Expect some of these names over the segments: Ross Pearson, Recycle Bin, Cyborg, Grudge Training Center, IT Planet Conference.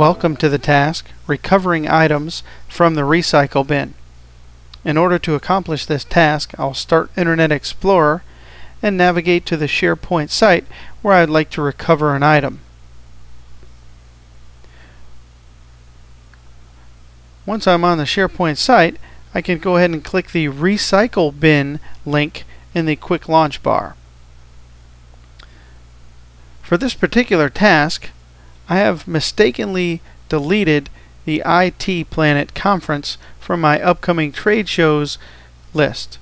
Welcome to the task, Recovering Items from the Recycle Bin. In order to accomplish this task, I'll start Internet Explorer and navigate to the SharePoint site where I'd like to recover an item. Once I'm on the SharePoint site, I can go ahead and click the Recycle Bin link in the Quick Launch bar. For this particular task, I have mistakenly deleted the IT Planet Conference from my upcoming trade shows list.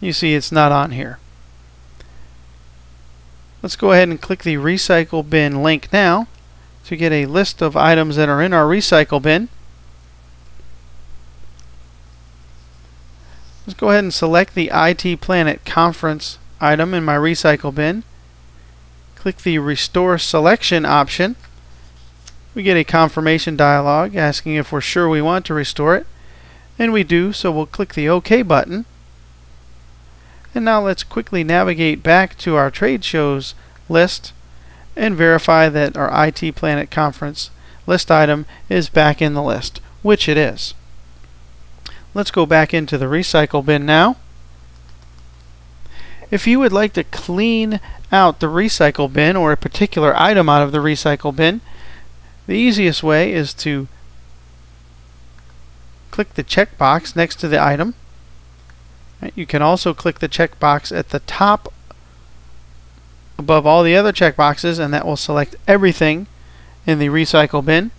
You see it's not on here. Let's go ahead and click the Recycle Bin link now to get a list of items that are in our recycle bin. Let's go ahead and select the IT Planet Conference item in my recycle bin. Click the Restore Selection option. We get a confirmation dialog asking if we're sure we want to restore it, and we do, so we'll click the OK button. And now let's quickly navigate back to our trade shows list and verify that our IT Planet Conference list item is back in the list, which it is. Let's go back into the recycle bin now. If you would like to clean out the recycle bin or a particular item out of the recycle bin, the easiest way is to click the checkbox next to the item. You can also click the checkbox at the top above all the other checkboxes, and that will select everything in the recycle bin.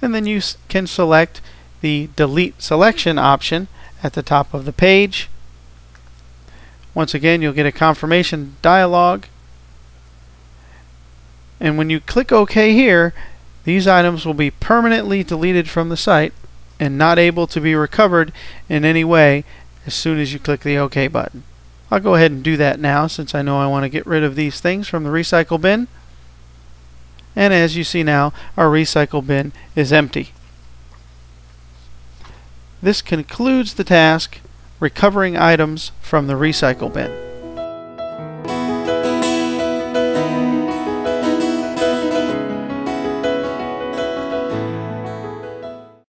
And then you can select the Delete Selection option at the top of the page. Once again, you'll get a confirmation dialog. And when you click OK here, these items will be permanently deleted from the site and not able to be recovered in any way as soon as you click the OK button. I'll go ahead and do that now since I know I want to get rid of these things from the recycle bin. And as you see now, our recycle bin is empty. This concludes the task, Recovering Items from the Recycle Bin.